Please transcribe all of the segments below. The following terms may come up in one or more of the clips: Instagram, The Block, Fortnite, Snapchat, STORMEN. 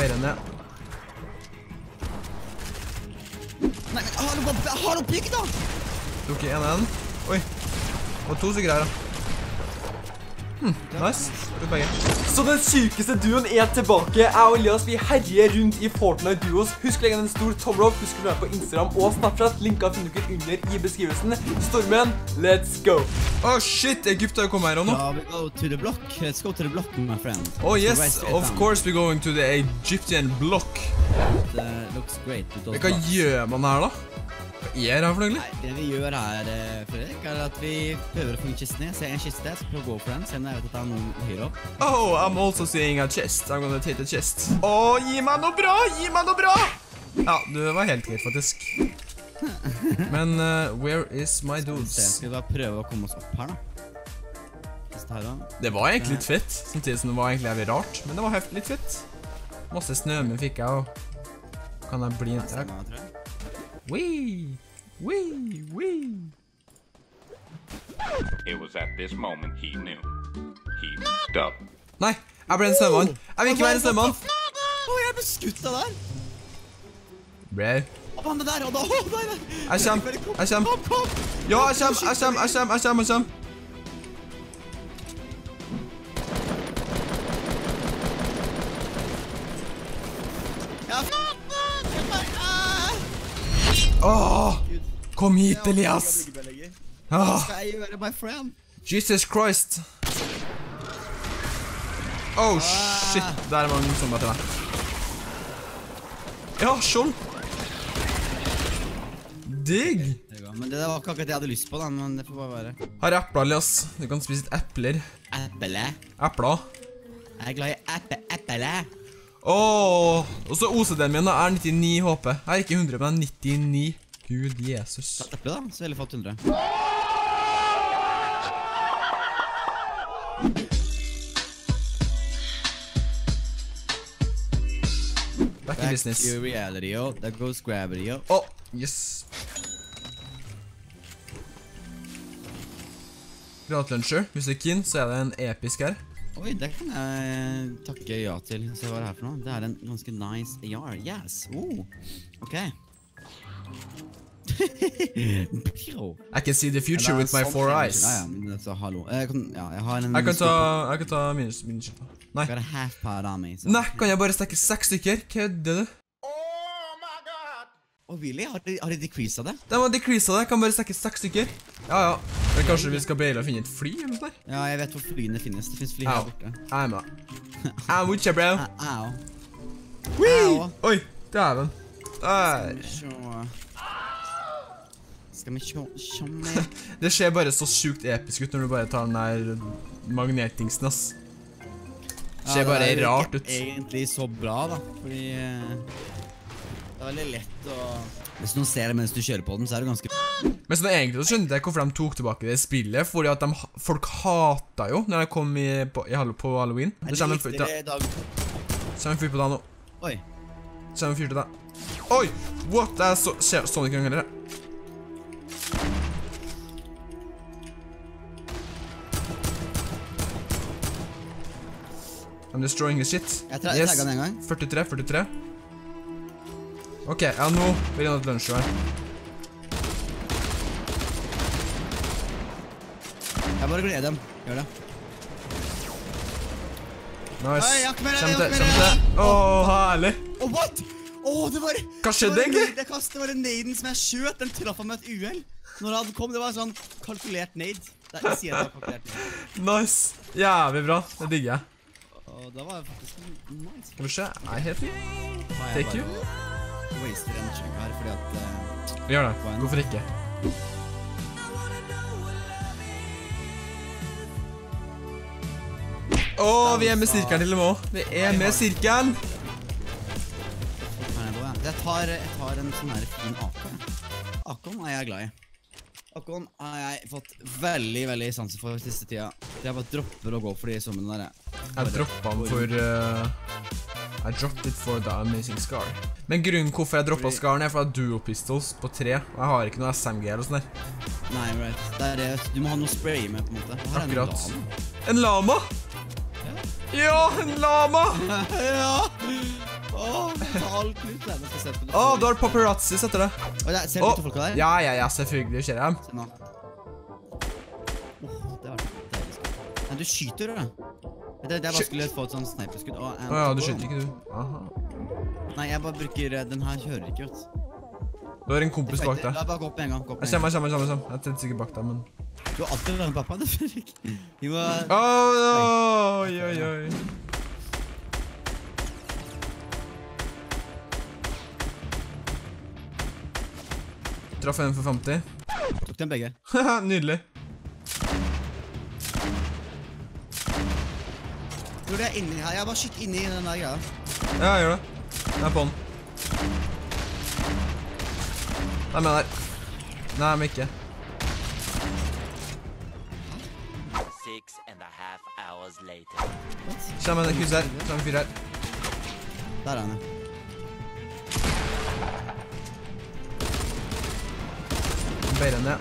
better than that. Nei, har du pikk da? Tok jeg en av den. Oi. Og to stykker her da. Nice. Så den sykeste duoen er tilbake. Jeg og Elias, vi herjer rundt i Fortnite Duos. Husk å legge en stor tommel opp. Husk å være på Instagram og Snapchat. Linka finner dere under i beskrivelsen. Stormen, let's go. Oh shit, Egypt har kommet her nå. Ja, vi går til The Block. Let's go to The Block, my friend. Oh yes, of course we're going to the Egyptian Block. It looks great. Hva gjør man her da? Gjør han for noe? Nei, det vi gjør her, Fredrik, at vi prøver å finne kisten i. Se en kiste, så prøv å gå for den, selv om jeg vet at det er noen høyre opp. Oh, I'm also seeing a chest. I'm gonna take a chest. Åh, gi meg noe bra, gi meg noe bra! Ja, du var helt greit faktisk. Men, where is my dudes? Skal vi bare prøve å komme oss opp her da? Det var egentlig litt fett, samtidig som det var egentlig rart, men det var helt litt fett. Masse snømen fikk jeg, og kan jeg bli en trekk? Wee! Wee! Wee! It was at this moment he knew. He fucked up. Nei, jeg ble en snømann. Jeg vil ikke være en snømann. Åh, jeg ble skutt av der. Bre. Åh, han der, åh, nei, nei. Jeg kjem. Ja, jeg kjem. Åh, kom hit, Elias. Hva skal jeg gjøre, my friend? Jesus Christ. Åh, shit, der var noen som var til meg. Ja, skjold. Digg. Men det var ikke akkurat det jeg hadde lyst på da, men det får bare være. Her er epler, Elias. Du kan spise litt epler. Epler? Epler. Jeg er glad i epler. Åh, og så OCD-en min da er 99 HP. Jeg er ikke 100, men jeg er 99. Gud, Jesus. Det er eppelig da, så jeg har fått 100. Back in business. Back to reality, yo. That goes gravity, yo. Åh, yes. Gratluncher. Hvis du er keen, så er det en episk her. Oi, det kan jeg takke ja til. Se hva det her for noe. Det er en ganske nice AR. Yes. Oh, ok. I can see the future with my four eyes. Ja, men det er så hallo. Jeg kan ta minus. Nei. Nei, kan jeg bare stekke 6 stykker? Kødde du? Åh, Willy, har de decreaset det? De har decreaset det, kan bare stekke 6 stykker. Ja. Men kanskje vi skal beile og finne et fly eller noe der? Ja, jeg vet hvor flyene finnes. Det finnes fly her borte. Au, jeg med. Au, utsja, bro. Au. Wee! Oi, det er den. Der. Skal vi sjå med? Det skjer bare så sjukt episk ut når du bare tar den der magnetingsen, ass. Det skjer bare rart ut. Det er egentlig så bra, da. Fordi... det er veldig lett å... Hvis noen ser det mens du kjører på den, så er det ganske... Men sånn egentlig, så skjønner jeg hvorfor de tok tilbake det spillet, fordi at folk hatet jo når de kom på Halloween. Det kommer en fyr til deg. nå. Oi. Det kommer en fyr til deg. Oi! What? Det er sånn ikke ganger det. I'm destroying the shit. Jeg tagget den en gang. 43. Ok, ja, nå vil jeg ha et lunsj her. Jeg bare gleder dem. Gjør det. Nice. Nei, jeg har ikke mer, Kjemte. Åh, herlig. Åh, what? Åh, det var... Hva skjedde egentlig? Det var en naden som jeg skjøt. Den traff han med et uhell. Når han kom, det var en sånn kalkulert nade. Det er ikke siden jeg har kalkulert nade. Nice. Jævlig bra. Det digger jeg. Åh, det var faktisk nice. Skal vi se? Nei, helt fint. Take you. Waster en chunk her, fordi at... Gjør det, hvorfor ikke? Åh, vi er med sirkelen til og med også. Vi er med sirkelen! Jeg tar en sånn her fin Akon. Akon er jeg glad i. Akon har jeg fått veldig, veldig sans for den siste tida. Jeg bare dropper å gå for de sommene der, jeg. Jeg droppet den for... I dropped it for the amazing scar. Men grunnen hvorfor jeg droppet skaren er for at duo pistols på 3. Og jeg har ikke noe SMG eller sånn der. Nei, right. Det er det. Du må ha noe spray med på en måte. Akkurat. En lama? Ja, en lama! Ja! Åh, du har paparazzi, setter det. Ser du til folka der? Ja, selvfølgelig skjer jeg. Se nå. Åh, det var det. Nei, du skyter, du. Det bare skulle få et sånn sniperskudd. Åja, du skyter ikke, du. Aha. Nei, jeg bare bruker den her, kjører ikke, vet. Du har en kompis bak deg. La bare gå opp en gang. Jeg kommer, jeg er tett sikkert bak deg, men... Du har alltid vært med pappa, det føler jeg ikke. Jo, oi. Traff en for 50. Tok den begge. Haha, nydelig. Tror du jeg er inni her? Jeg har bare skytt inni den der greia. Ja, jeg gjør det. Jeg er på den. Nei, men der. Nei, men ikke. 6,5 hours later. Kjem en kus her. Kjem en fyr her. Der er han, ja. Beire ned.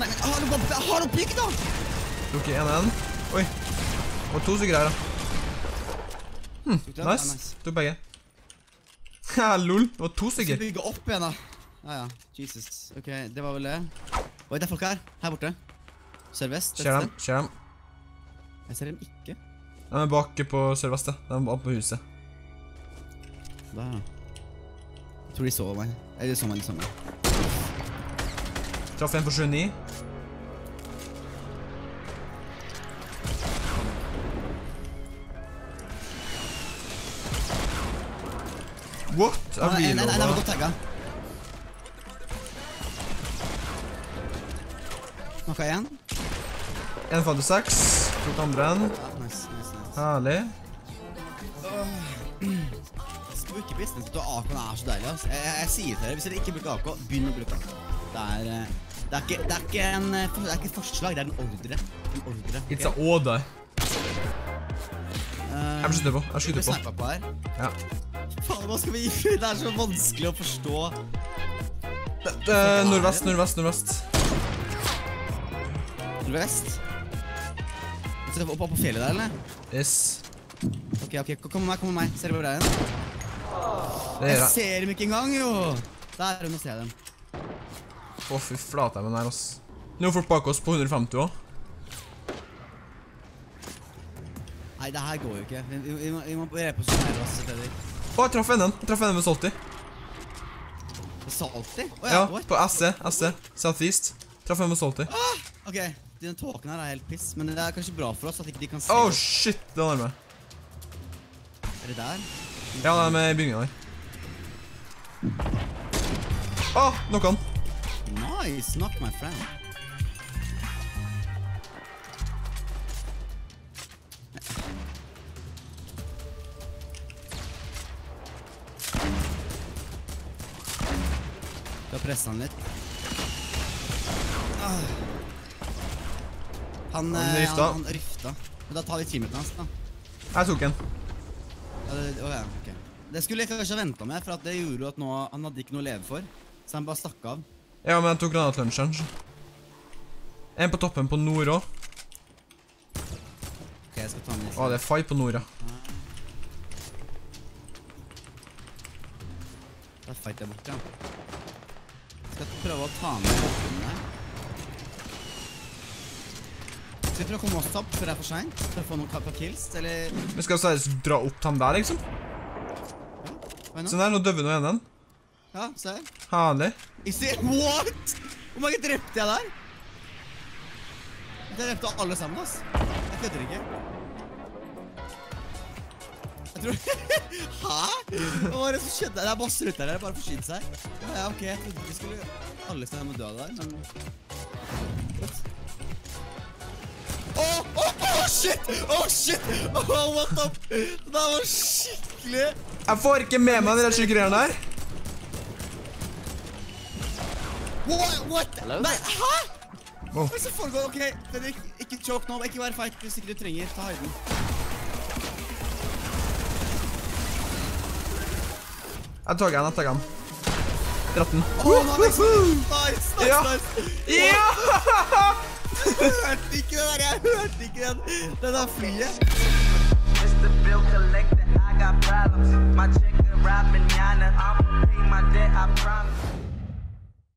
Nei, men har du plikk da? Lukk igjen en. Oi. Og to stykker her da. Nice. Tok begge. Haha, lol. Det var to stykker. Så bygge opp igjen da. Ja. Jesus. Ok, det var vel det. Oi, det er folk her. Her borte. Sørvest. Kjør dem. Jeg ser dem ikke. De er bak på sørvest da. De er oppe på huset. Der da. Jeg tror de så meg. Eller så meg litt sammen. Traff en på 29. What? Nei, jeg var godt tagget. Noe igjen. En fadde 6. Tok andre en. Nice. Herlig. Bruke business, du har AK-en er så deilig, ass. Jeg sier til dere, hvis dere ikke bruker AK, begynn å bruke AK. Det er ikke et forslag, det er en ordre. En ordre. It's a order. Jeg beskytter på. Jeg snipet på her. Ja. Faen, hva skal vi gjøre? Det er så vanskelig å forstå. Nordvest? Du ser opp på fjellet der, eller? Yes. Ok, kom med meg. Ser du hvor det er igjen? Jeg ser dem ikke engang, jo! Der, nå ser jeg dem. Å, fy flate jeg med den her, ass. Nå er folk bak oss på 150 også. Nei, det her går jo ikke. Vi må reposisjonere oss, selvfølgelig. Å, jeg traff enden. Jeg traff enden med Salty. Salty? Ja, på SE. Southeast. Traff enden med Salty. Ok, den tåken her er helt piss, men det er kanskje bra for oss at ikke de kan se. Å, shit, det er nærmere. Er det der? Ja, det er med bygningen der. Åh, nok han. Nice, knock my friend. Du har presset han litt. Han ryfta. Men da tar vi teamet hans da. Jeg tok en. Åja, ok. Det skulle jeg kanskje vente med, for det gjorde jo at han hadde ikke noe å leve for. Så han bare stakk av. Ja, men jeg tok granatlunchen. En på toppen på nord også. Ok, jeg skal ta med disse. Åh, det er fight på nord, ja. Da fight jeg bort, ja. Skal jeg prøve å ta med den her. Skal vi prøve å komme oss opp før det er for sent? For å få noen kappa kills, eller? Men skal vi så dra opp han der, liksom? Se der, nå døver noe igjen den. Ja, se her. Herlig. What? Hvor mange drepte jeg der? Jeg drepte alle sammen, ass. Jeg kødder ikke. Jeg tror... Hæ? Hva er det som skjedde? Det er bare slutt der, det er bare å forskytte seg. Ja, ok, jeg trodde vi skulle... Alle steder må dø av der, men... Åh, shit, what the f... Det var skikkelig... Jeg får ikke med meg den rett sykkereren der. What? Nei, hæ? Hva er det som foregår? Ok, ikke choke nå, ikke være fight hvis ikke du trenger. Ta høyden. Jeg tar han. 13. Åh, nå er det ekspert. Nice. Ja! Jeg hørte ikke den der, den er flyet. Mr. Bill Collector, I got problems. My check arrived manana. I'm